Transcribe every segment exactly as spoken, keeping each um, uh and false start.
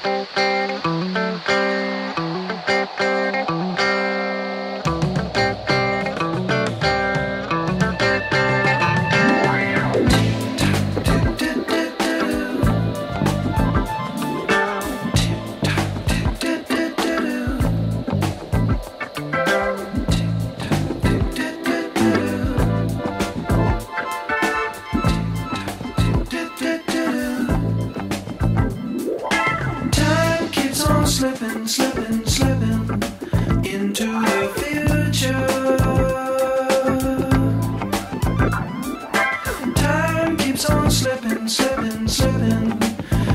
Slipping, slipping, slipping into the future. Time keeps on slipping, slipping, slipping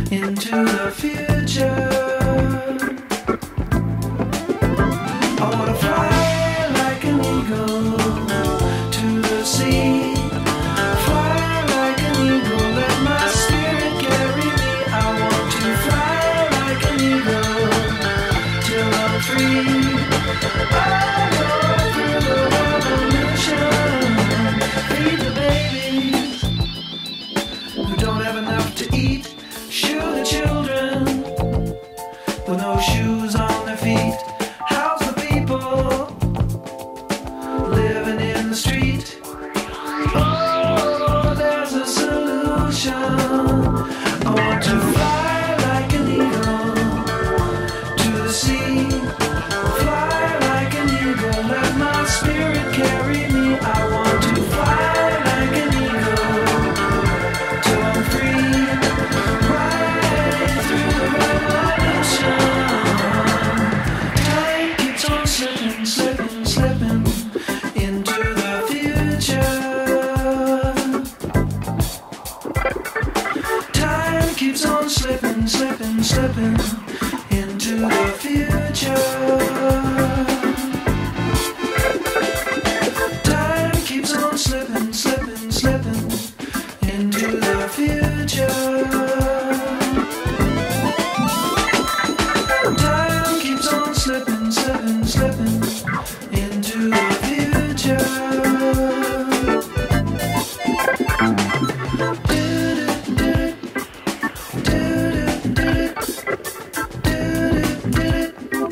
into the future. I wanna fly like an eagle to the sea. Keeps on slipping, slipping, slipping into the future. Time keeps on slipping, slipping, slipping into the future. Time keeps on slipping, slipping, slipping into the future. Into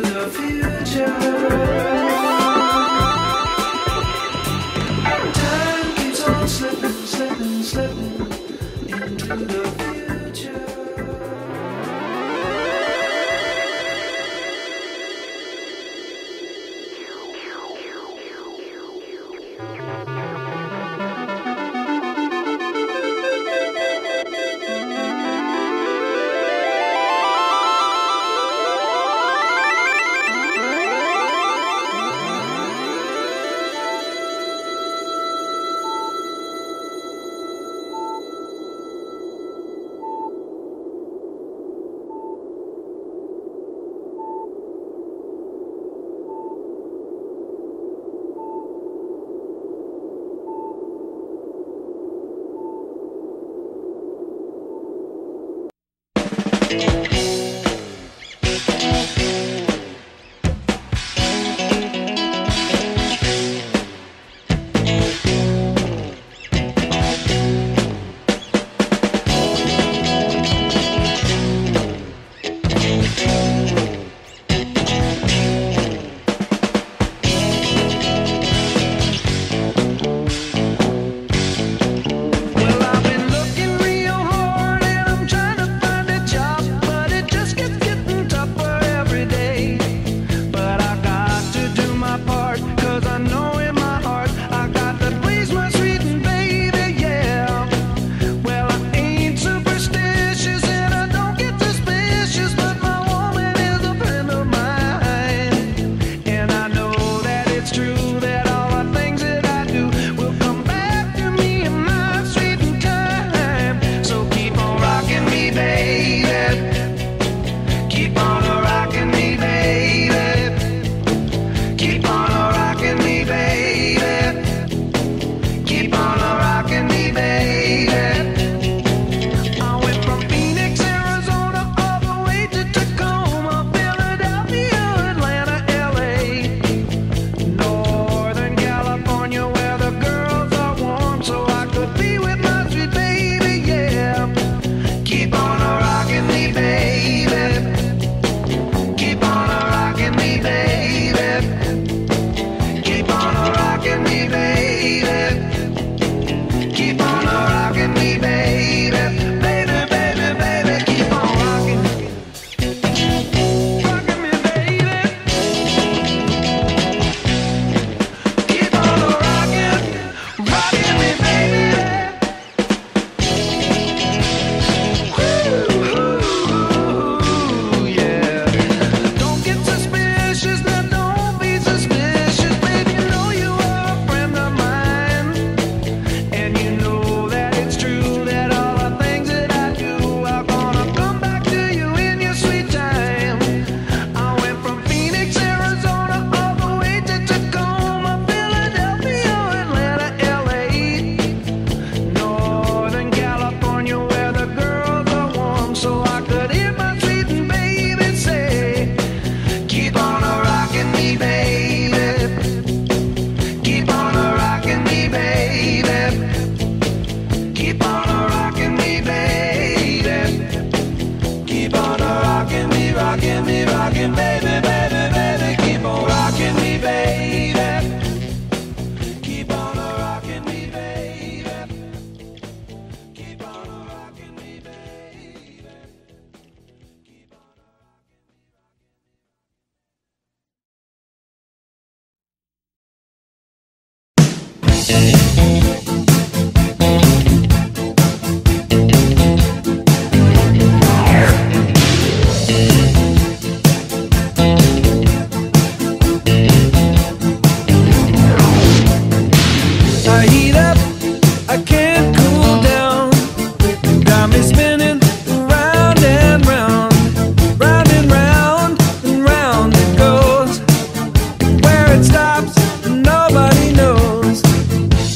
the future. Time keeps on slipping, slipping, slipping into the future.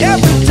Every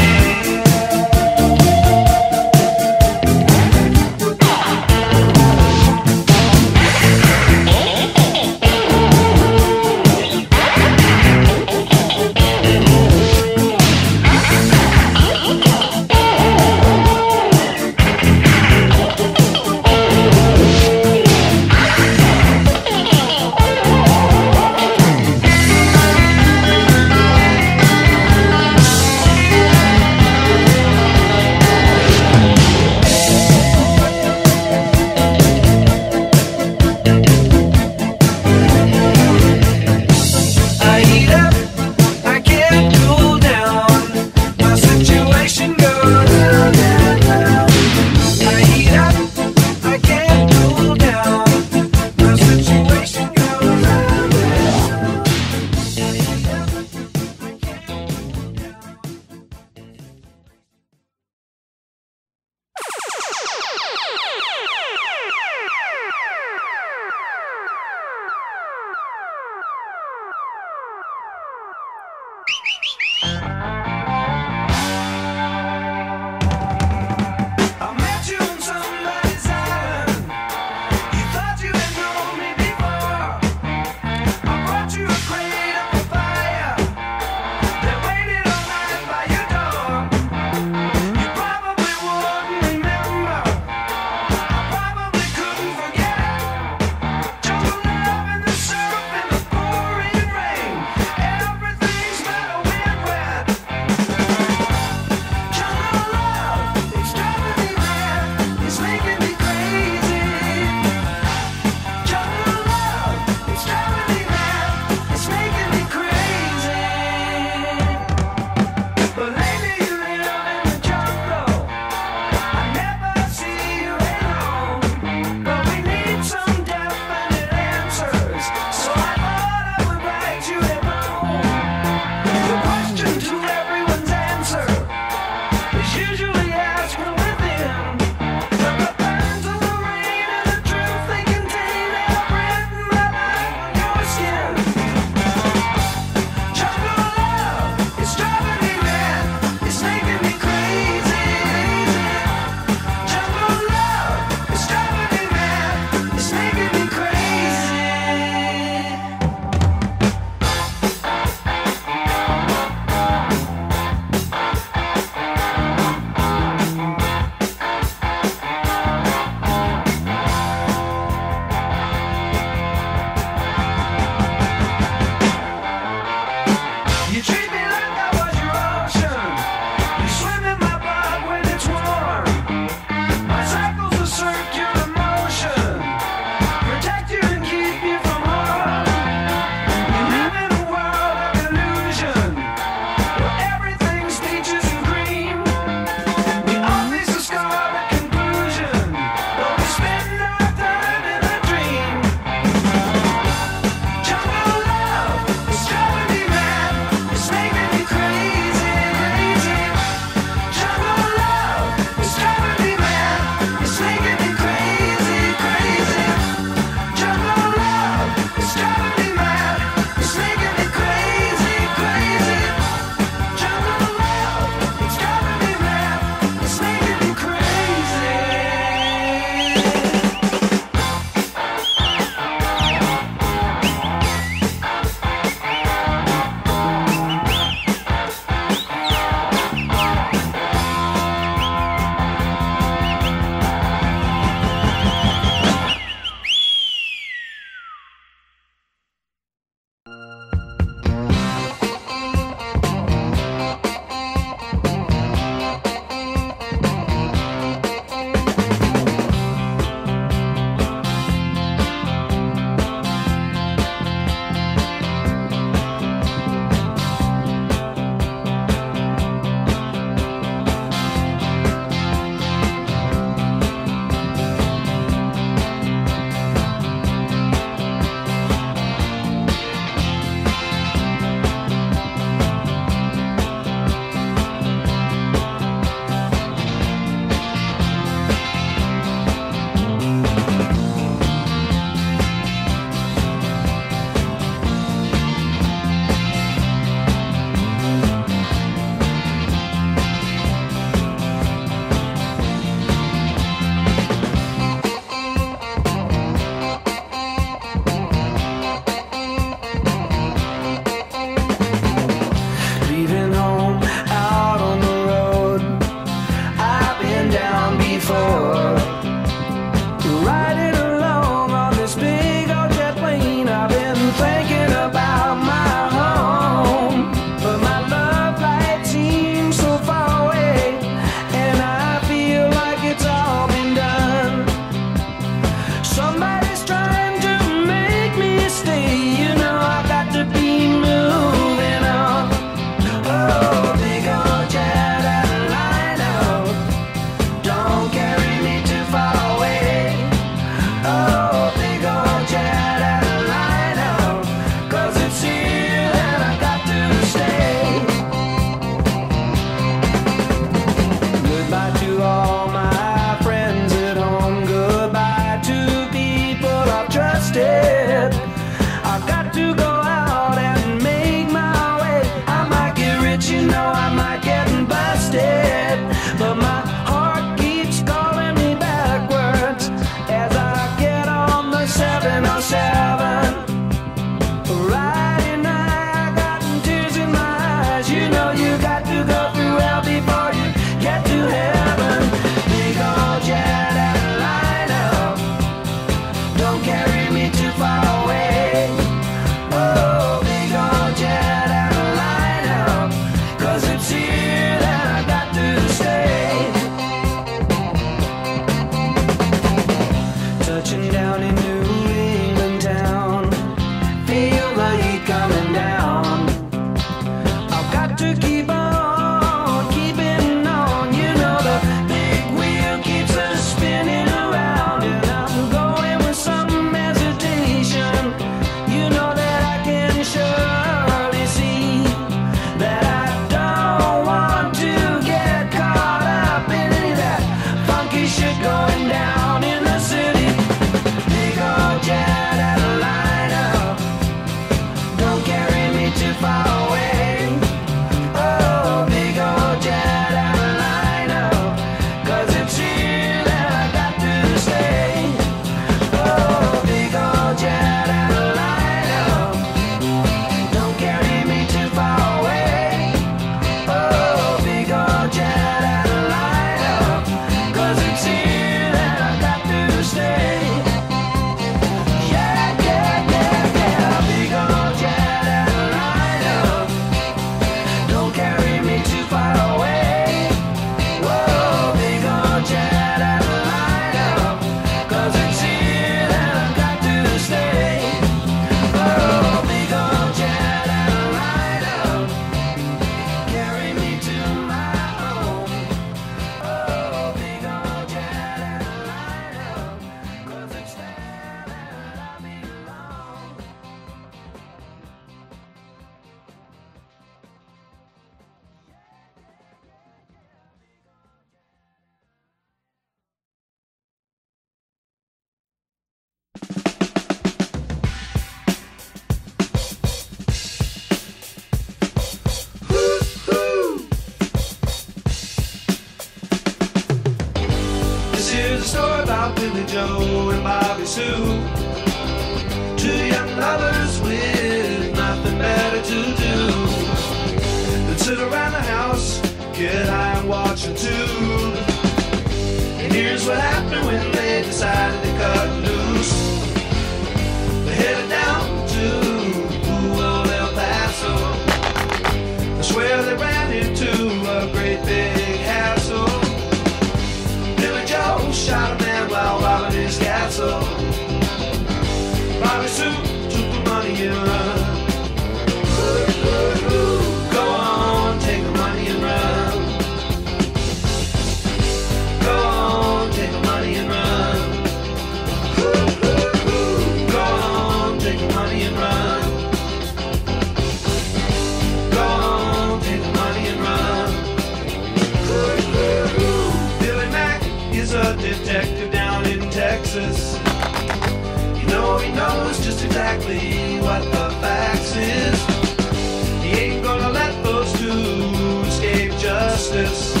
This